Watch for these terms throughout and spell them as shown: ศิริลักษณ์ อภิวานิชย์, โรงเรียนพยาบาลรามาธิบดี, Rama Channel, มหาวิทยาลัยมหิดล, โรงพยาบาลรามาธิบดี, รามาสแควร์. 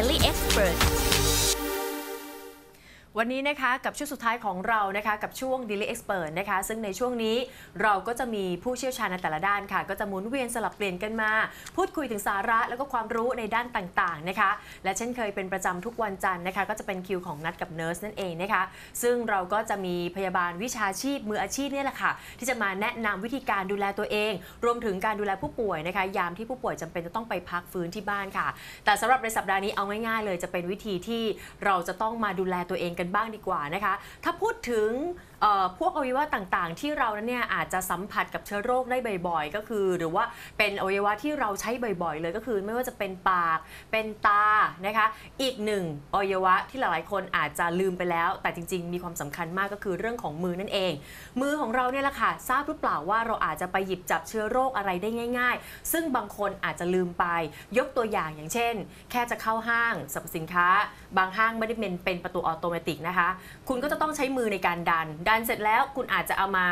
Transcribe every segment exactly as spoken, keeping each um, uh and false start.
Daily Expert วันนี้นะคะกับช่วงสุดท้ายของเรานะคะกับช่วง Daily Expert นะคะซึ่งในช่วงนี้เราก็จะมีผู้เชี่ยวชาญในแต่ละด้านค่ะก็จะหมุนเวียนสลับเปลี่ยนกันมาพูดคุยถึงสาระแล้วก็ความรู้ในด้านต่างๆนะคะและเช่นเคยเป็นประจำทุกวันจันทร์นะคะก็จะเป็นคิวของนัดกับเนิร์สนั่นเองนะคะซึ่งเราก็จะมีพยาบาลวิชาชีพมืออาชีพนี่แหละค่ะที่จะมาแนะนำวิธีการดูแลตัวเองรวมถึงการดูแลผู้ป่วยนะคะยามที่ผู้ป่วยจำเป็นจะต้องไปพักฟื้นที่บ้านค่ะแต่สำหรับในสัปดาห์นี้เอาง่ายๆเลยจะเป็นวิธีที่เราจะต้องมาดูแลตัวเองกันบ้างดีกว่านะคะถ้าพูดถึงพวกอวัยวะต่างๆที่เราเนี่ยอาจจะสัมผัสกับเชื้อโรคได้บ่อยๆก็คือหรือว่าเป็นอวัยวะที่เราใช้บ่อยๆเลยก็คือไม่ว่าจะเป็นปากเป็นตานะคะอีกหนึ่งอวัยวะที่หลายๆคนอาจจะลืมไปแล้วแต่จริงๆมีความสำคัญมากก็คือเรื่องของมือนั่นเองมือของเราเนี่ยแหละค่ะทราบหรือเปล่าว่าเราอาจจะไปหยิบจับเชื้อโรคอะไรได้ง่ายๆซึ่งบางคนอาจจะลืมไปยกตัวอย่างอย่างเช่นแค่จะเข้าห้างสรรพสินค้าบางห้างไม่ได้เป็นประตูออโตเมติกนะคะคุณก็จะต้องใช้มือในการดันดันเสร็จแล้วคุณอาจจะเอามา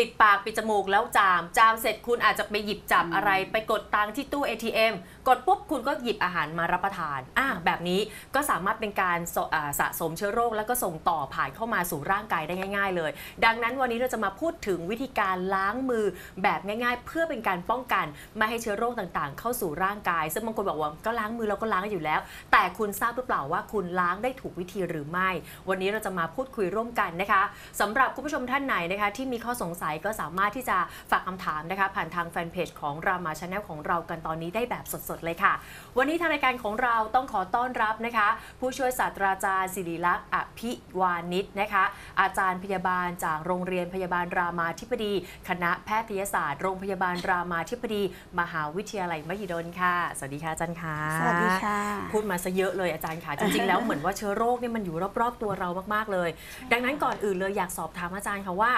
ปิดปากปิดจมูกแล้วจามจามเสร็จคุณอาจจะไปหยิบจับอะไรไปกดตังค์ที่ตู้ เอ ที เอ็ม กดปุ๊บคุณก็หยิบอาหารมารับประทานอ่าแบบนี้ก็สามารถเป็นการสะสมเชื้อโรคแล้วก็ส่งต่อผ่านเข้ามาสู่ร่างกายได้ง่ายๆเลยดังนั้นวันนี้เราจะมาพูดถึงวิธีการล้างมือแบบง่ายๆเพื่อเป็นการป้องกันไม่ให้เชื้อโรคต่างๆเข้าสู่ร่างกายซึ่งบางคนบอกว่าก็ล้างมือเราก็ล้างอยู่แล้วแต่คุณทราบหรือเปล่าว่าคุณล้างได้ถูกวิธีหรือไม่วันนี้เราจะมาพูดคุยร่วมกันนะคะสำหรับคุณผู้ชมท่านไหนนะคะที่มีข้อสงสัยก็สามารถที่จะฝากคำถามนะคะผ่านทางแฟนเพจของ Rama Channel ของเรากันตอนนี้ได้แบบสดๆเลยค่ะวันนี้ทางรายการของเราต้องขอต้อนรับนะคะผู้ช่วยศาสตราจารย์ศิริลักษณ์อภิวานิชนะคะอาจารย์พยาบาลจากโรงเรียนพยาบาลรามาธิบดีคณะแพทยศาสตร์โรงพยาบาลรามาธิบดีมหาวิทยาลัยมหิดลค่ะสวัสดีค่ะอาจารย์ค่ะสวัสดีค่ะพูดมาซะเยอะเลยอาจารย์ค่ะจริงๆแล้วเหมือนว่าเชื้อโรคเนี่ยมันอยู่รอบๆตัวเรามากๆเลยดังนั้นก่อนอื่นเลยอยากสอบถามอาจารย์ค่ะว่า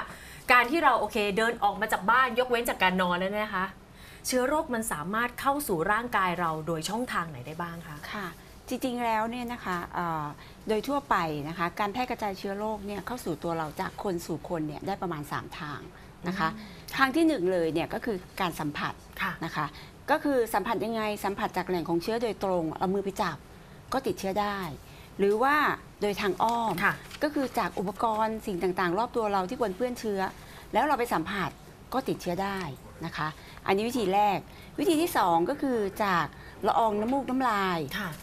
การที่เราโอเคเดินออกมาจากบ้านยกเว้นจากการนอนแล้วนะคะเชื้อโรคมันสามารถเข้าสู่ร่างกายเราโดยช่องทางไหนได้บ้างคะค่ะจริงๆแล้วเนี่ยนะคะโดยทั่วไปนะคะการแพร่กระจายเชื้อโรคเนี่ยเข้าสู่ตัวเราจากคนสู่คนเนี่ยได้ประมาณสามทางนะคะทางที่หนึ่งเลยเนี่ยก็คือการสัมผัสนะคะก็คือสัมผัสยังไงสัมผัสจากแหล่งของเชื้อโดยตรงเอามือไปจับก็ติดเชื้อได้หรือว่าโดยทางอ้อมก็คือจากอุปกรณ์สิ่งต่างๆรอบตัวเราที่ปนเปื้อนเชื้อแล้วเราไปสัมผัสก็ติดเชื้อได้นะคะอันนี้วิธีแรกวิธีที่สองก็คือจากละอองน้ำมูกน้ำลาย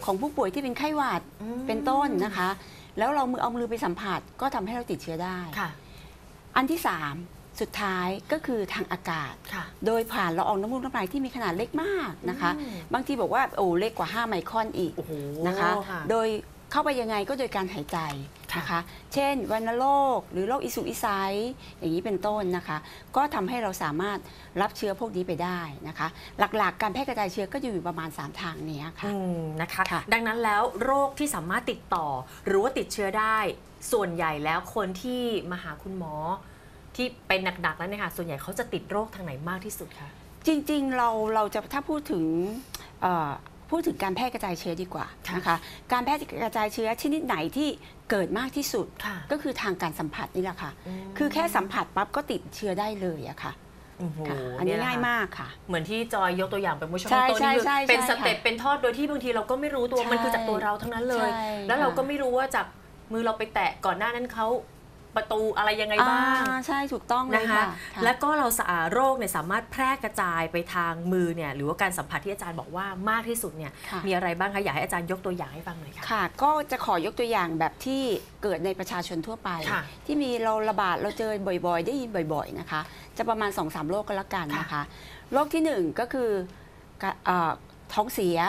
ของผู้ป่วยที่เป็นไข้หวัดเป็นต้นนะคะแล้วเรามือเอามือไปสัมผัสก็ทำให้เราติดเชื้อได้อันที่สามสุดท้ายก็คือทางอากาศโดยผ่านละอองน้ำมูกน้ำลายที่มีขนาดเล็กมากนะคะบางทีบอกว่าโอ้เล็กกว่าห้าไมครอนอีกนะคะโดยเข้าไปยังไงก็โดยการหายใจนะคะเช่นวัณโรคหรือโรคอิสุกอิสัยอย่างนี้เป็นต้นนะคะก็ทำให้เราสามารถรับเชื้อพวกนี้ไปได้นะคะหลักๆ ก, การแพร่กระจายเชื้อก็อยู่ประมาณสามทางนี้ค่ะนะคะคะดังนั้นแล้วโรคที่สามารถติดต่อหรือว่าติดเชื้อได้ส่วนใหญ่แล้วคนที่มาหาคุณหมอที่เป็นหนักๆแล้วเนี่ยค่ะส่วนใหญ่เขาจะติดโรคทางไหนมากที่สุดคะจริงๆเราเราจะถ้าพูดถึงพูดถึงการแพร่กระจายเชื้อดีกว่านะคะการแพร่กระจายเชื้อชนิดไหนที่เกิดมากที่สุดก็คือทางการสัมผัสนี่แหละค่ะคือแค่สัมผัสปั๊บก็ติดเชื้อได้เลยอะค่ะอันนี้ง่ายมากค่ะเหมือนที่จอยยกตัวอย่างไปเมื่อช่วงต้นนี่คือเป็นสเต็ปเป็นทอดโดยที่บางทีเราก็ไม่รู้ตัวมันคือจากตัวเราทั้งนั้นเลยแล้วเราก็ไม่รู้ว่าจากมือเราไปแตะก่อนหน้านั้นเขาประตูอะไรยังไงบ้างใช่ถูกต้องนะคะแล้วก็เราโรคเนี่ยสามารถแพร่กระจายไปทางมือเนี่ยหรือว่าการสัมผัสที่อาจารย์บอกว่ามากที่สุดเนี่ยมีอะไรบ้างคะอยากให้อาจารย์ยกตัวอย่างให้ฟังหน่อยค่ะค่ะก็จะขอยกตัวอย่างแบบที่เกิดในประชาชนทั่วไปที่มีเราระบาดเราเจอบ่อยๆได้ยินบ่อยๆนะคะจะประมาณ สองถึงสาม โรคก็แล้วกันนะคะโรคที่หนึ่งก็คือท้องเสีย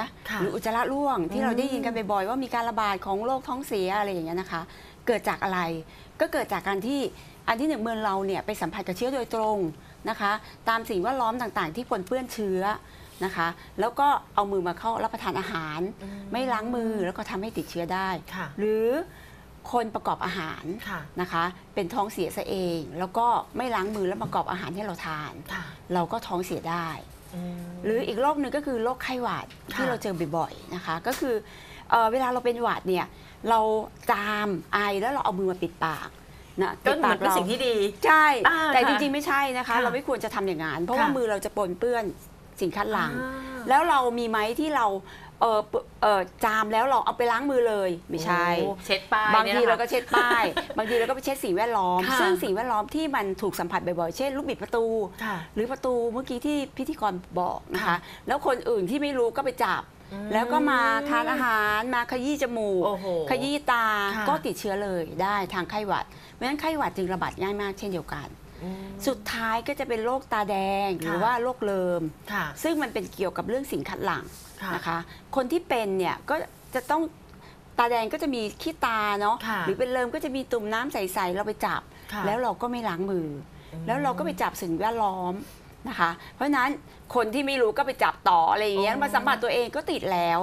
หรืออุจจาระร่วงที่เราได้ยินกันบ่อยๆว่ามีการระบาดของโรคท้องเสียอะไรอย่างเงี้ยนะคะเกิดจากอะไรก็เกิดจากการที่อันที่หนึ่งเมืองเราเนี่ยไปสัมผัสกับเชื้อโดยตรงนะคะตามสิ่งแวดล้อมต่างๆที่ปนเปื้อนเชื้อนะคะแล้วก็เอามือมาเข้ารับประทานอาหารไม่ล้างมือแล้วก็ทำให้ติดเชื้อได้หรือคนประกอบอาหารนะคะเป็นท้องเสียซะเองแล้วก็ไม่ล้างมือแล้วประกอบอาหารให้เราทานเราก็ท้องเสียได้หรืออีกโรคหนึ่งก็คือโรคไข้หวัดที่เราเจอบ่อยๆนะคะก็คือเวลาเราเป็นหวัดเนี่ยเราจามไอแล้วเราเอามือมาปิดปากนะก็เหมือนเป็นสิ่งที่ดีใช่แต่จริงๆไม่ใช่นะคะเราไม่ควรจะทำอย่างนั้นเพราะว่ามือเราจะปนเปื้อนสิ่งคัดหลั่งแล้วเรามีไหมที่เรา เออเออจามแล้วหรอเอาไปล้างมือเลยไม่ใช่เช็ดป้ายบางทีเราก็เช็ดป้ายบางทีเราก็ไปเช็ดสิ่งแวดล้อมซึ่งสิ่งแวดล้อมที่มันถูกสัมผัสบ่อยๆเช่นลูกบิดประตูหรือประตูเมื่อกี้ที่พิธีกรบอกนะคะแล้วคนอื่นที่ไม่รู้ก็ไปจับแล้วก็มาทานอาหารมาขยี้จมูกขยี้ตาก็ติดเชื้อเลยได้ทางไข้หวัดเพราะฉะนั้นไข้หวัดจึงระบาดง่ายมากเช่นเดียวกันสุดท้ายก็จะเป็นโรคตาแดงหรือว่าโรคเลิมซึ่งมันเป็นเกี่ยวกับเรื่องสิ่งคัดหลั่งนะคะคนที่เป็นเนี่ยก็จะต้องตาแดงก็จะมีขี้ตาเนาะหรือเป็นเลิมก็จะมีตุ่มน้ำใสๆเราไปจับแล้วเราก็ไม่ล้างมือแล้วเราก็ไปจับสิ่งแวดล้อมนะคะเพราะฉะนั้นคนที่ไม่รู้ก็ไปจับต่ออะไรอย่างเงี้ยมาสัมผัสตัวเองก็ติดแล้ว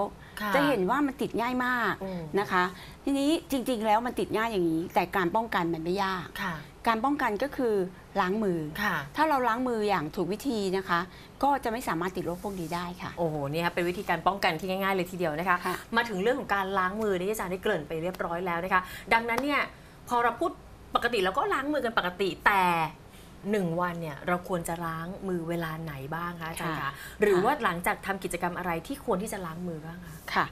จะเห็นว่ามันติดง่ายมากนะคะทีนี้จริงๆแล้วมันติดง่ายอย่างนี้แต่การป้องกันมันไม่ยากการป้องกันก็คือล้างมือถ้าเราล้างมืออย่างถูกวิธีนะคะก็จะไม่สามารถติดโรคพวกนี้ได้ค่ะโอ้โหนี่ค่ะเป็นวิธีการป้องกันที่ง่ายๆเลยทีเดียวนะคะมาถึงเรื่องของการล้างมือนี่อาจารย์ได้เกริ่นไปเรียบร้อยแล้วนะคะดังนั้นเนี่ยพอเราพูดปกติเราก็ล้างมือกันปกติแต่หนึ่งวันเนี่ยเราควรจะล้างมือเวลาไหนบ้างคะอาจารย์คะหรือว่าหลังจากทำกิจกรรมอะไรที่ควรที่จะล้างมือบ้างคะค่ะ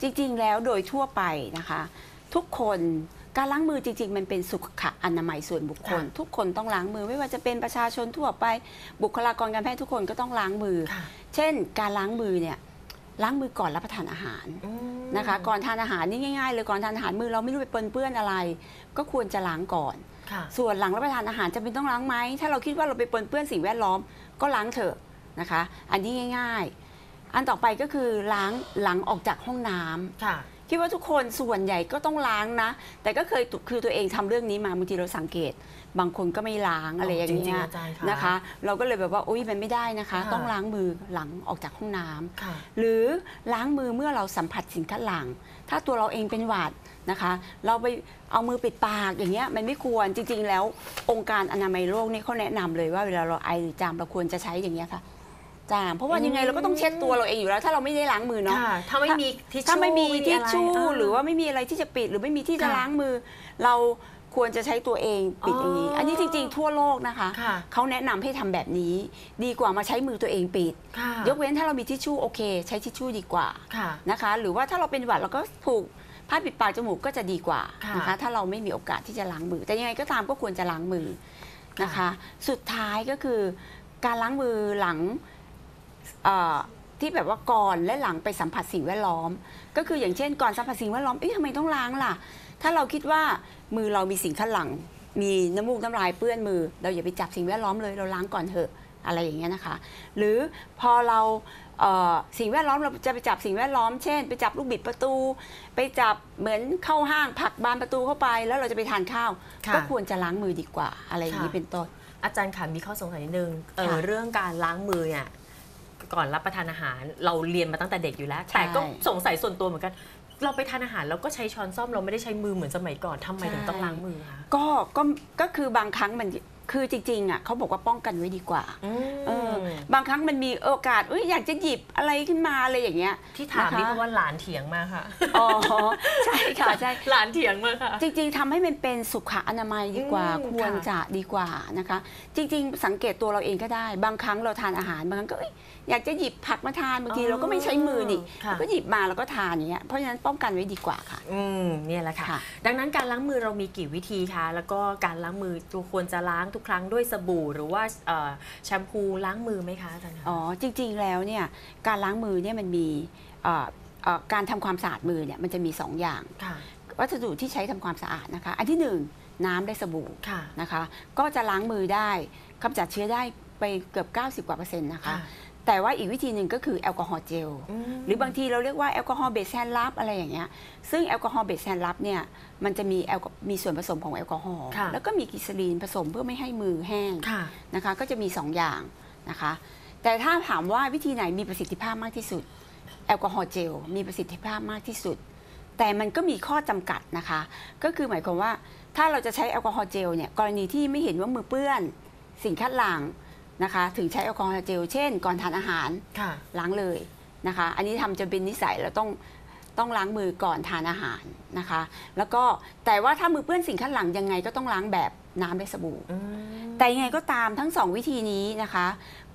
จริงๆแล้วโดยทั่วไปนะคะทุกคนการล้างมือจริงๆมันเป็นสุขอนามัยส่วนบุคคลทุกคนต้องล้างมือไม่ว่าจะเป็นประชาชนทั่วไปบุคลากรการแพทย์ทุกคนก็ต้องล้างมือเช่นการล้างมือเนี่ยล้างมือก่อนรับประทานอาหารนะคะก่อนทานอาหารนี่ง่ายๆเลยก่อนทานอาหารมือเราไม่รู้ไปเปื้อนๆอะไรก็ควรจะล้างก่อนส่วนหลังรับประทานอาหารจะเป็นต้องล้างไหมถ้าเราคิดว่าเราไปปนเปื้อนสิ่งแวดล้อมก็ล้างเถอะนะคะอันนี้ง่ายๆอันต่อไปก็คือล้างหลังออกจากห้องน้ำคิดว่าทุกคนส่วนใหญ่ก็ต้องล้างนะแต่ก็เคยคือตัวเองทำเรื่องนี้มาบางทีเราสังเกตบางคนก็ไม่ล้างอะไรอย่างเงี้ยนะคะเราก็เลยแบบว่าอุ้ยมันไม่ได้นะคะต้องล้างมือหลังออกจากห้องน้ำหรือล้างมือเมื่อเราสัมผัสสิ่งคัดหลั่งถ้าตัวเราเองเป็นหวัดนะคะเราไปเอามือปิดปากอย่างเงี้ยมันไม่ควรจริงๆแล้วองค์การอนามัยโลกนี่เขาแนะนำเลยว่าเวลาเราไอหรือจามเราควรจะใช้อย่างเงี้ยค่ะจามเพราะว่ายังไงเราก็ต้องเช็ดตัวเราเองอยู่แล้วถ้าเราไม่ได้ล้างมือเนาะถ้าไม่มีทิชชู่ถ้าไม่มีทิชชู่หรือว่าไม่มีอะไรที่จะปิดหรือไม่มีที่จะล้างมือเราควรจะใช้ตัวเองปิดเองอันนี้จริงๆทั่วโลกนะคะเขาแนะนำให้ทำแบบนี้ดีกว่ามาใช้มือตัวเองปิดยกเว้นถ้าเรามีทิชชู่โอเคใช้ทิชชู่ดีกว่านะคะหรือว่าถ้าเราเป็นหวัดเราก็ผูกผ้าปิดปากจมูกก็จะดีกว่านะคะถ้าเราไม่มีโอกาสที่จะล้างมือแต่ยังไงก็ตามก็ควรจะล้างมือนะคะสุดท้ายก็คือการล้างมือหลังที่แบบว่าก่อนและหลังไปสัมผัสสิ่งแวดล้อมก็คืออย่างเช่นก่อนสัมผัสสิ่งแวดล้อมเอ๊ะทำไมต้องล้างล่ะถ้าเราคิดว่ามือเรามีสิ่งคัดหลั่งมีน้ำมูกน้ำลายเปื้อนมือเราอย่าไปจับสิ่งแวดล้อมเลยเราล้างก่อนเถอะอะไรอย่างเงี้ยนะคะหรือพอเราสิ่งแวดล้อมเราจะไปจับสิ่งแวดล้อมเช่นไปจับลูกบิดประตูไปจับเหมือนเข้าห้างผักบานประตูเข้าไปแล้วเราจะไปทานข้าวก็ควรจะล้างมือดีกว่าอะไรอย่างนี้เป็นต้นอาจารย์ค่ะมีข้อสงสัยนิดนึงเรื่องการล้างมือเนี่ยก่อนรับประทานอาหารเราเรียนมาตั้งแต่เด็กอยู่แล้วแต่ก็สงสัยส่วนตัวเหมือนกันเราไปทานอาหารเราก็ใช้ช้อนซ่อมเราไม่ได้ใช้มือเหมือนสมัยก่อนทำไมถึงต้องล้างมือคะก็ก็ก็คือบางครั้งมันคือจริงๆอ่ะเขาบอกว่าป้องกันไว้ดีกว่าเออบางครั้งมันมีโอกาสอยากจะหยิบอะไรขึ้นมาอะไรอย่างเงี้ยที่ถามนี่เพราะว่าหลานเถียงมากค่ะอ๋อใช่ค่ะใช่หลานเถียงมากค่ะจริงๆทำให้มันเป็นสุขอนามัยดีกว่าควรจะดีกว่านะคะจริงๆสังเกตตัวเราเองก็ได้บางครั้งเราทานอาหารบางครั้งก็อยากจะหยิบผักมาทานบางทีเราก็ไม่ใช้มือนี่ก็หยิบมาแล้วก็ทานอย่างเงี้ยเพราะฉะนั้นป้องกันไว้ดีกว่าค่ะอืมเนี่ยแหละค่ะดังนั้นการล้างมือเรามีกี่วิธีคะแล้วก็การล้างมือตัวควรจะล้างทุกครั้งด้วยสบู่หรือว่าแชมพูล้างมือไหมคะอาจารย์อ๋อจริงๆแล้วเนี่ยการล้างมือเนี่ยมันมีการทำความสะอาดมือเนี่ยมันจะมีสองอย่างวัสดุที่ใช้ทำความสะอาดนะคะอันที่หนึ่งน้ำได้สบู่นะคะก็จะล้างมือได้กำจัดเชื้อได้ไปเกือบเก้าสิบกว่าเปอร์เซ็นต์นะคะแต่ว่าอีกวิธีหนึ่งก็คือแอลกอฮอล์เจลหรือบางทีเราเรียกว่าแอลกอฮอล์เบสแซนลับอะไรอย่างเงี้ยซึ่งแอลกอฮอล์เบสแซนลับเนี่ยมันจะมีแอลมีส่วนผสมของแอลกอฮอล์แล้วก็มีกิสลีนผสมเพื่อไม่ให้มือแห้งนะคะก็จะมีสองอย่างนะคะแต่ถ้าถามว่าวิธีไหนมีประสิทธิภาพมากที่สุดแอลกอฮอล์เจลมีประสิทธิภาพมากที่สุดแต่มันก็มีข้อจำกัดนะคะก็คือหมายความว่าถ้าเราจะใช้แอลกอฮอล์เจลเนี่ยกรณีที่ไม่เห็นว่ามือเปื้อนสิ่งคัดหลั่งนะคะถึงใช้แอลกอฮอล์เจลเช่นก่อนทานอาหารล้างเลยนะคะอันนี้ทำจนเป็นนิสัยเราต้องต้องล้างมือก่อนทานอาหารนะคะแล้วก็แต่ว่าถ้ามือเปื้อนสิ่งคัดหลั่งยังไงก็ต้องล้างแบบน้ำและสบู่แต่ยังไงก็ตามทั้งสองวิธีนี้นะคะ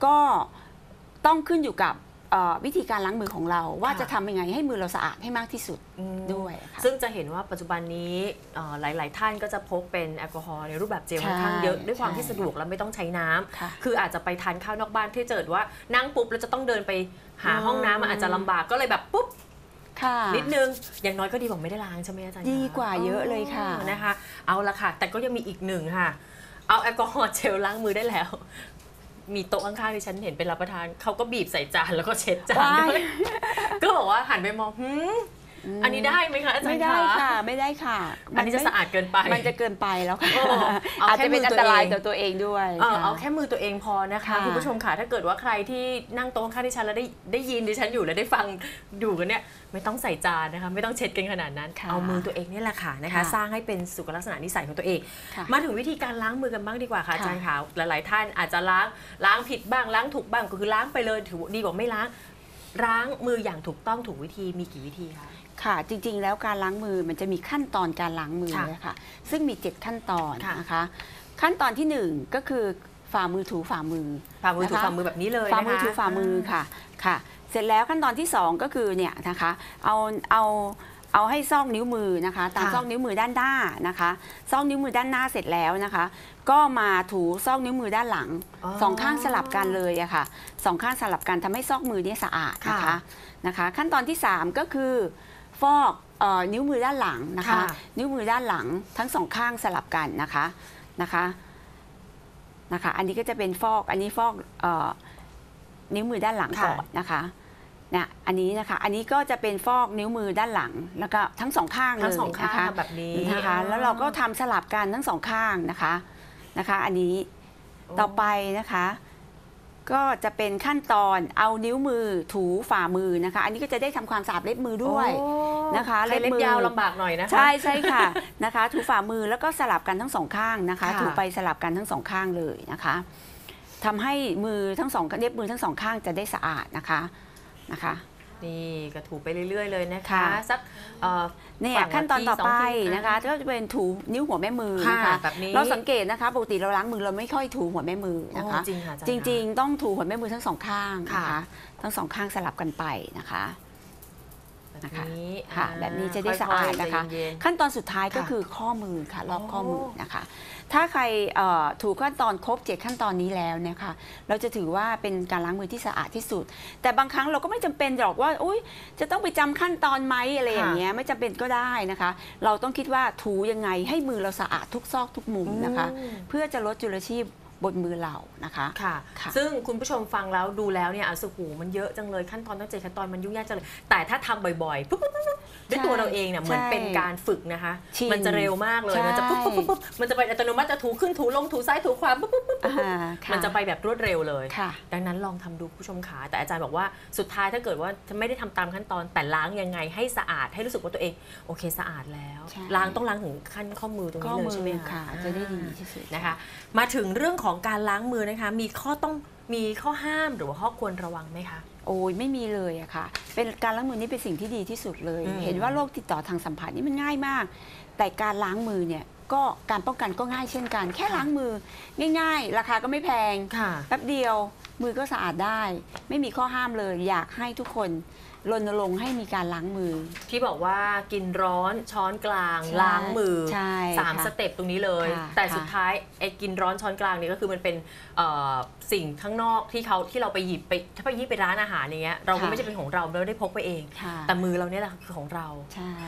ก็ต้องขึ้นอยู่กับ วิธีการล้างมือของเราว่าจะทำยังไงให้มือเราสะอาดให้มากที่สุดด้วยซึ่งจะเห็นว่าปัจจุบันนี้หลายๆท่านก็จะพกเป็นแอลกอฮอล์ในรูปแบบเจลค่อนข้างเยอะด้วยความที่สะดวกและไม่ต้องใช้น้ำคืออาจจะไปทานข้าวนอกบ้านที่เกิดว่านั่งปุ๊บแล้วจะต้องเดินไปหาห้องน้ำมันอาจจะลำบากก็เลยแบบปุ๊บนิดนึงอย่างน้อยก็ดีกว่าไม่ได้ล้างใช่ไหมอาจารย์ดีกว่าเยอะเลยค่ะนะคะเอาละค่ะแต่ก็ยังมีอีกหนึ่งค่ะเอาแอลกอฮอล์เจลล้างมือได้แล้วมีโต๊ะข้างๆที่ฉันเห็นเป็นรับประทานเขาก็บีบใส่จานแล้วก็เช็ดจานด้วยก็บอกว่าหันไปมองอันนี้ได้ไหมคะอาจารย์ไม่ได้ค่ะไม่ได้ค่ะอันนี้จะสะอาดเกินไปมันจะเกินไปแล้วค่ะอาจจะเป็นอันตรายต่อตัวเองด้วยเอาแค่มือตัวเองพอนะคะคุณผู้ชมค่ะถ้าเกิดว่าใครที่นั่งโต๊ะข้างดิฉันแล้วได้ได้ยินดิฉันอยู่และได้ฟังอยู่กันเนี่ยไม่ต้องใส่จานนะคะไม่ต้องเช็ดกันขนาดนั้นเอามือตัวเองนี่แหละค่ะนะคะสร้างให้เป็นสุขลักษณะนิสัยของตัวเองมาถึงวิธีการล้างมือกันบ้างดีกว่าค่ะอาจารย์ค่ะหลายๆท่านอาจจะล้างล้างผิดบ้างล้างถูกบ้างก็คือล้างไปเลยถือดีกว่าไม่ล้างล้างมืออย่างถูกต้องถูกวิธีมีกี่วิธีคะค่ะจริงๆแล้วการล้างมือมันจะมีขั้นตอนการล้างมือนะคะซึ่งมีเจ็ดขั้นตอนนะคะขั้นตอนที่หนึ่งก็คือฝ่ามือถูฝ่ามือฝ่ามือถูฝ่ามือแบบนี้เลยฝ่ามือถูฝ่ามือค่ะค่ะเสร็จแล้วขั้นตอนที่สองก็คือเนี่ยนะคะเอาเอาเอาให้ซ่องนิ้วมือนะคะตามซ่องนิ้วมือด้านหน้านะคะซ่องนิ้วมือด้านหน้าเสร็จแล้วนะคะก็มาถูซ่องนิ้วมือด้านหลังสองข้างสลับกันเลยอะค่ะสองข้างสลับกันทำให้ซอกมือเนี่ยสะอาดนะคะนะคะขั้นตอนที่สามก็คือฟอกนิ้วมือด้านหลังนะคะนิ้วมือด้านหลังทั้งสองข้างสลับกันนะคะนะคะนะคะอันนี้ก็จะเป็นฟอกอันนี้ฟอกนิ้วมือด้านหลังก่อนนะคะนะอันนี้นะคะอันนี้ก็จะเป็นฟอกนิ้วมือด้านหลังแล้วก็ทั้งสองข้างเลยนะคะแบบนี้นะคะแล้วเราก็ทำสลับกันทั้งสองข้างนะคะนะคะอันนี้ต่อไปนะคะก็จะเป็นขั้นตอนเอานิ้วมือถูฝ่ามือนะคะอันนี้ก็จะได้ทำความสะอาดเล็บมือด้วยนะคะเล็บยาวลำบากหน่อยนะคะใช่ใช่ค่ะนะคะถูฝ่ามือแล้วก็สลับกันทั้งสองข้างนะคะถูไปสลับกันทั้งสองข้างเลยนะคะทำให้มือทั้งสองเล็บมือทั้งสองข้างจะได้สะอาดนะคะนะคะนี่ก็ถูไปเรื่อยๆเลยนะคะสักเนี่ยขั้นตอนต่อไปนะคะก็จะเป็นถูนิ้วหัวแม่มือนะคะเราสังเกตนะคะปกติเราล้างมือเราไม่ค่อยถูหัวแม่มือนะคะจริงๆต้องถูหัวแม่มือทั้งสองข้างนะคะทั้งสองข้างสลับกันไปนะคะค่ะแบบนี้จะได้สะอาดนะคะขั้นตอนสุดท้ายก็คือข้อมือค่ะรอบข้อมือนะคะถ้าใครถูกขั้นตอนครบเจ็ดขั้นตอนนี้แล้วนะคะเราจะถือว่าเป็นการล้างมือที่สะอาดที่สุดแต่บางครั้งเราก็ไม่จำเป็นหรอกว่าอุ้ยจะต้องไปจำขั้นตอนไหมอะไรอย่างเงี้ยไม่จำเป็นก็ได้นะคะเราต้องคิดว่าถูยังไงให้มือเราสะอาดทุกซอกทุกมุมนะคะเพื่อจะลดจุลชีพบนมือเรานะคะค่ะซึ่งคุณผู้ชมฟังแล้วดูแล้วเนี่ยสุขุมันเยอะจังเลยขั้นตอนตั้งเจ็ดขั้นตอนมันยุ่งยากจังเลยแต่ถ้าทำบ่อยๆปุ๊บด้วยตัวเราเองเนี่ยเหมือนเป็นการฝึกนะคะมันจะเร็วมากเลยมันจะปุ๊บปุ๊บปุ๊บมันจะไปอัตโนมัติจะถูขึ้นถูลงถูซ้ายถูขวาปุ๊บปุ๊บปุ๊บมันจะไปแบบรวดเร็วเลยดังนั้นลองทำดูผู้ชมขาแต่อาจารย์บอกว่าสุดท้ายถ้าเกิดว่าไม่ได้ทำตามขั้นตอนแต่ล้างยังไงให้สะอาดให้รู้สึกว่าตัวเองโอเคสะอาดแล้วล้างต้องล้างถึงขั้นข้อมือตรงนี้เลยใช่ไหมคะจะได้ดีที่สุดนะคะมาถึงเรื่องของการล้างมือนะคะมีข้อต้องมีข้อห้ามหรือว่าข้อควรระวังไหมคะโอ้ยไม่มีเลยอะค่ะเป็นการล้างมือนี่เป็นสิ่งที่ดีที่สุดเลยเห็นว่าโรคติดต่อทางสัมผัสนี่มันง่ายมากแต่การล้างมือเนี่ยก็การป้องกันก็ง่ายเช่นกันแค่ล้างมือง่ายๆราคาก็ไม่แพงแป๊บเดียวมือก็สะอาดได้ไม่มีข้อห้ามเลยอยากให้ทุกคนรณรงค์ให้มีการล้างมือที่บอกว่ากินร้อนช้อนกลางล้างมือสามสเต็ปตรงนี้เลยแต่สุดท้ายไอ้กินร้อนช้อนกลางนี่ก็คือมันเป็นสิ่งข้างนอกที่เขาที่เราไปหยิบไปถ้าไปหยิบไปร้านอาหารอย่างเงี้ยเราก็ไม่ใช่เป็นของเราเราได้พกไปเองแต่มือเราเนี่ยแหละคือของเรา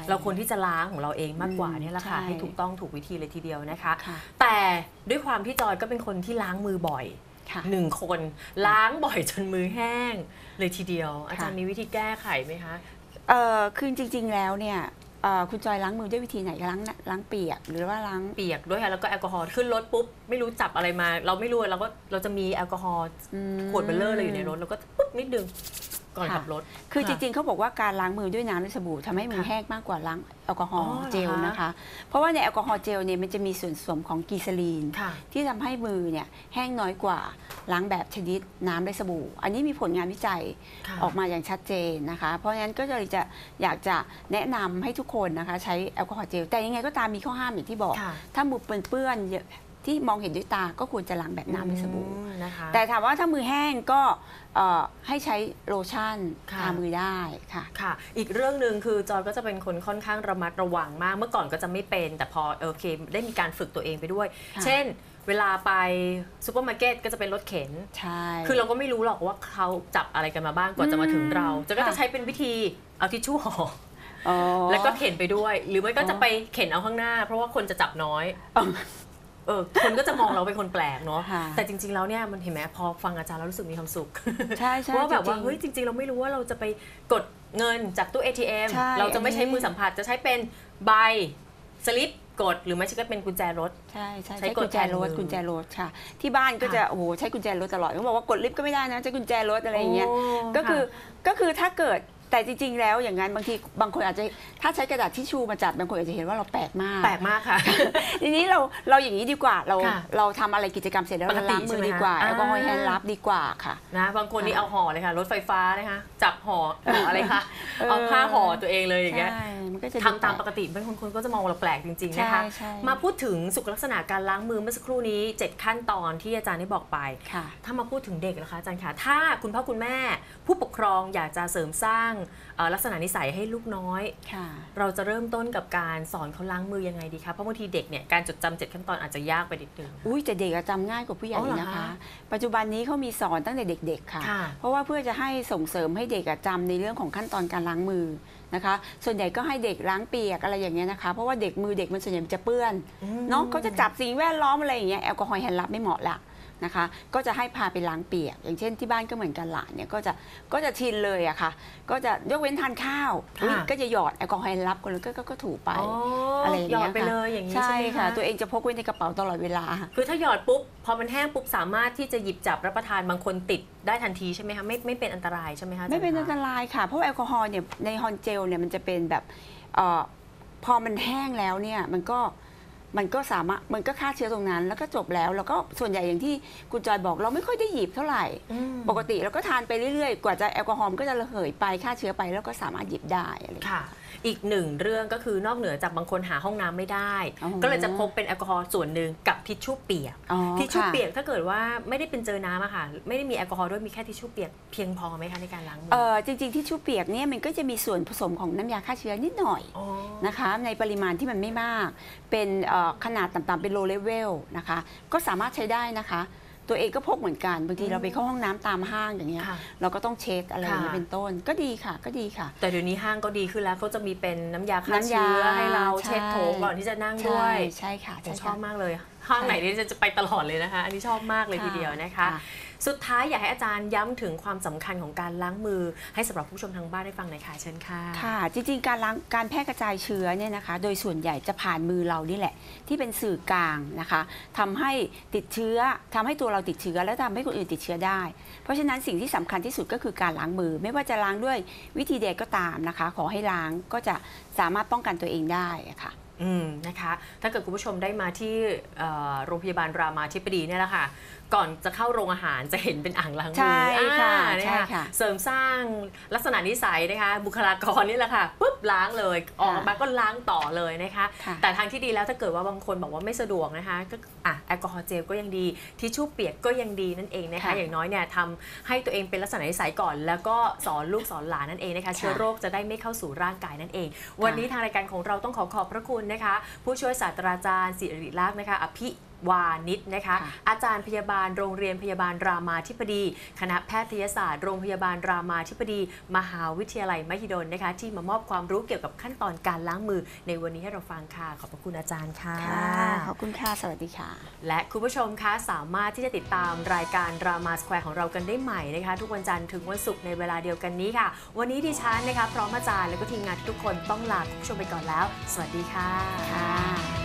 เราคนที่จะล้างของเราเองมากกว่านี่แหละค่ะให้ถูกต้องถูกวิธีเลยทีเดียวนะคะแต่ด้วยความที่จอยก็เป็นคนที่ล้างมือบ่อยหนึ่งคนล้างบ่อยจนมือแห้งเลยทีเดียวอาจารย์มีวิธีแก้ไขไหมคะเออคือจริงๆแล้วเนี่ยคุณจอยล้างมือด้วยวิธีไหนล้างล้างเปียกหรือว่าล้างเปียกด้วยค่ะแล้วก็แอลกอฮอล์ขึ้นรถปุ๊บไม่รู้จับอะไรมาเราไม่รู้เราก็เราจะมีแอลกอฮอล์ขวดเบลเลอร์เลยอยู่ในรถเราก็ปุ๊บนิดนึงก่อนขับรถคือจริงๆเขาบอกว่าการล้างมือด้วยน้ำและสบู่ทำให้มือแห้งมากกว่าล้างแอลกอฮอล์เจลนะคะเพราะว่าในแอลกอฮอล์เจลเนี่ยมันจะมีส่วนผสมของกีซาลีนที่ทำให้มือเนี่ยแห้งน้อยกว่าล้างแบบชนิดน้ำและสบู่อันนี้มีผลงานวิจัยออกมาอย่างชัดเจนนะคะเพราะฉะนั้นก็เลยจะอยากจะแนะนำให้ทุกคนนะคะใช้แอลกอฮอล์เจลแต่ยังไงก็ตามมีข้อห้ามอย่างที่บอกถ้ามือเปื้อน ที่มองเห็นด้วยตาก็ควรจะล้างแบบน้ำหรือสบู่นะคะแต่ถามว่าถ้ามือแห้งก็ให้ใช้โลชั่นทามือได้ค่ะค่ะอีกเรื่องหนึ่งคือจอยก็จะเป็นคนค่อนข้างระมัดระวังมากเมื่อก่อนก็จะไม่เป็นแต่พอโอเคได้มีการฝึกตัวเองไปด้วยเช่นเวลาไปซูเปอร์มาร์เก็ตก็จะเป็นรถเข็นใช่คือเราก็ไม่รู้หรอกว่าเขาจับอะไรกันมาบ้างก่อนจะมาถึงเราจอยก็จะใช้เป็นวิธีเอาทิชชู่ห่อแล้วก็เข็นไปด้วยหรือไม่ก็จะไปเข็นเอาข้างหน้าเพราะว่าคนจะจับน้อยเออคนก็จะมองเราเป็นคนแปลกเนาะแต่จริงๆแล้วเนี่ยมันเห็นไหมพอฟังอาจารย์แล้วรู้สึกมีความสุขใช่ใช่เพราะแบบว่าเฮ้ยจริงๆเราไม่รู้ว่าเราจะไปกดเงินจากตู้ เอ ที เอ็ม เราจะไม่ใช้มือสัมผัสจะใช้เป็นใบสลิปกดหรือไม่ใช่ก็เป็นกุญแจรถใช่ใช่ใช้กุญแจรถกุญแจรถค่ะที่บ้านก็จะโอ้โหใช้กุญแจรถตลอดเขาบอกว่ากดลิฟต์ก็ไม่ได้นะใช้กุญแจรถอะไรอย่างเงี้ยก็คือก็คือถ้าเกิดแต่จริงๆแล้วอย่างนั้นบางทีบางคนอาจจะถ้าใช้กระดาษทิชชู่มาจัดบางคนอาจจะเห็นว่าเราแปลกมากแปลกมากค่ะทีนี้เราเราอย่างนี้ดีกว่าเราเราทำอะไรกิจกรรมเสร็จแล้วเราล้างมือดีกว่าแอลกอฮอล์แฮนด์ลับดีกว่าค่ะนะบางคนนี่เอาห่อเลยค่ะรถไฟฟ้านะคะจับห่อห่ออะไรคะเอาผ้าห่อตัวเองเลยอย่างเงี้ยทำตามปกติบางคนคนก็จะมองเราแปลกจริงๆนะคะมาพูดถึงสุขลักษณะการล้างมือเมื่อสักครู่นี้เจ็ดขั้นตอนที่อาจารย์ได้บอกไปถ้ามาพูดถึงเด็กนะคะอาจารย์ค่ะถ้าคุณพ่อคุณแม่ผู้ปกครองอยากจะเสริมสร้างลักษณะนิสัยให้ลูกน้อยเราจะเริ่มต้นกับการสอนเขาล้างมือยังไงดีคะเพราะบางทีเด็กเนี่ยการจดจำเจ็ดขั้นตอนอาจจะยากไปนิดนึงอุ้ยแต่เด็กจำง่ายกว่าผู้ใหญ่นะคะปัจจุบันนี้เขามีสอนตั้งแต่เด็กๆค่ะเพราะว่าเพื่อจะให้ส่งเสริมให้เด็กจำในเรื่องของขั้นตอนการล้างมือนะคะส่วนใหญ่ก็ให้เด็กล้างเปียกอะไรอย่างเงี้ยนะคะเพราะว่าเด็กมือเด็กมันส่วนใหญ่จะเปื้อนเนาะเขาจะจับสิ่งแวดล้อมอะไรอย่างเงี้ยแอลกอฮอล์แฮนด์ลับไม่เหมาะละนะคะก็จะให้พาไปล้างเปียกอย่างเช่นที่บ้านก็เหมือนกันหลานเนี่ยก็จะก็จะชินเลยอะค่ะก็จะยกเว้นทานข้าวก็จะหยอดแอลกอฮอล์แฮนด์ลับคนแล้วก็ก็ถูไปอะไรอย่างเงี้ยค่ะใช่ค่ะตัวเองจะพกไว้ในกระเป๋าตลอดเวลาคือถ้าหยอดปุ๊บพอมันแห้งปุ๊บสามารถที่จะหยิบจับรับประทานบางคนติดได้ทันทีใช่ไหมคะไม่ไม่เป็นอันตรายใช่ไหมคะไม่เป็นอันตรายค่ะเพราะแอลกอฮอล์เนี่ยในฮอนเจลเนี่ยมันจะเป็นแบบพอมันแห้งแล้วเนี่ยมันก็มันก็สามารถมันก็ฆ่าเชื้อตรงนั้นแล้วก็จบแล้วแล้วก็ส่วนใหญ่อย่างที่คุณจอยบอกเราไม่ค่อยได้หยิบเท่าไหร่ปกติเราก็ทานไปเรื่อยๆกว่าจะแอลกอฮอล์ก็จะระเหยไปฆ่าเชื้อไปแล้วก็สามารถหยิบได้อะไรค่ะอีกหนึ่งเรื่องก็คือนอกเหนือจากบางคนหาห้องน้ำไม่ได้ก็เลยจะพกเป็นแอลกอฮอล์ส่วนหนึ่งกับทิชชู่เปียกทิชชู่เปียกถ้าเกิดว่าไม่ได้เป็นเจอน้ำอะค่ะไม่ได้มีแอลกอฮอล์ด้วยมีแค่ทิชชู่เปียกเพียงพอไหมคะในการล้างมือเออจริงๆทิชชู่เปียกเนี่ยมันก็จะมีส่วนผสมของน้ำยาฆ่าเชื้อนิดหน่อยนะคะในปริมาณที่มันไม่มากเป็นขนาดต่ำๆเป็น low level นะคะก็สามารถใช้ได้นะคะตัวเองก็พกเหมือนกันบางทีเราไปเข้าห้องน้ำตามห้างอย่างเงี้ยเราก็ต้องเช็ดอะไรอย่างเงี้ยเป็นต้นก็ดีค่ะก็ดีค่ะแต่เดี๋ยวนี้ห้างก็ดีขึ้นแล้วเขาจะมีเป็นน้ำยาฆ่าเชื้อให้เราเช็ดโถก่อนที่จะนั่งด้วยใช่ค่ะชอบมากเลยห้างไหนนี่จะไปตลอดเลยนะคะอันนี้ชอบมากเลยทีเดียวนะคะสุดท้ายอยากให้อาจารย์ย้ำถึงความสำคัญของการล้างมือให้สำหรับผู้ชมทางบ้านได้ฟังหน่อยค่ะเชิญค่ะค่ะจริงๆการล้างการแพร่กระจายเชื้อเนี่ยนะคะโดยส่วนใหญ่จะผ่านมือเรานี่แหละที่เป็นสื่อกลางนะคะทำให้ติดเชื้อทำให้ตัวเราติดเชื้อและทำให้คนอื่นติดเชื้อได้เพราะฉะนั้นสิ่งที่สำคัญที่สุดก็คือการล้างมือไม่ว่าจะล้างด้วยวิธีใดก็ตามนะคะขอให้ล้างก็จะสามารถป้องกันตัวเองได้ค่ะอืมนะคะถ้าเกิดคุณผู้ชมได้มาที่โรงพยาบาลรามาธิบดีเนี่ยแหละค่ะก่อนจะเข้าโรงอาหารจะเห็นเป็นอ่างล้างมือใช่ค่ะใช่ค่ะเสริมสร้างลักษณะนิสัยนะคะบุคลากรนี่แหละค่ะปุ๊บล้างเลยออกมาก็ล้างต่อเลยนะคะแต่ทางที่ดีแล้วถ้าเกิดว่าบางคนบอกว่าไม่สะดวกนะคะก็อ่ะแอลกอฮอล์เจลก็ยังดีทิชชู่เปียกก็ยังดีนั่นเองนะคะอย่างน้อยเนี่ยทำให้ตัวเองเป็นลักษณะนิสัยก่อนแล้วก็สอนลูกสอนหลานนั่นเองนะคะเชื้อโรคจะได้ไม่เข้าสู่ร่างกายนั่นเองวันนี้ทางรายการของเราต้องขอขอบพระคุณนะคะผู้ช่วยศาสตราจารย์ศิริลักษณ์นะคะอภิวานิชนะคะอาจารย์พยาบาลโรงเรียนพยาบาลรามาธิบดีคณะแพทยศาสตร์โรงพยาบาลรามาธิบดีมหาวิทยาลัยมหิดลนะคะที่มามอบความรู้เกี่ยวกับขั้นตอนการล้างมือในวันนี้ให้เราฟังค่ะขอบพระคุณอาจารย์ค่ะขอบคุณค่ะสวัสดีค่ะและคุณผู้ชมคะสามารถที่จะติดตามรายการรามาสแควร์ของเรากันได้ใหม่นะคะทุกวันจันทร์ถึงวันศุกร์ในเวลาเดียวกันนี้ค่ะวันนี้ดิฉันนะคะพร้อมอาจารย์และก็ทีมงานทุกคนต้องลาคุณผู้ชมไปก่อนแล้วสวัสดีค่ะ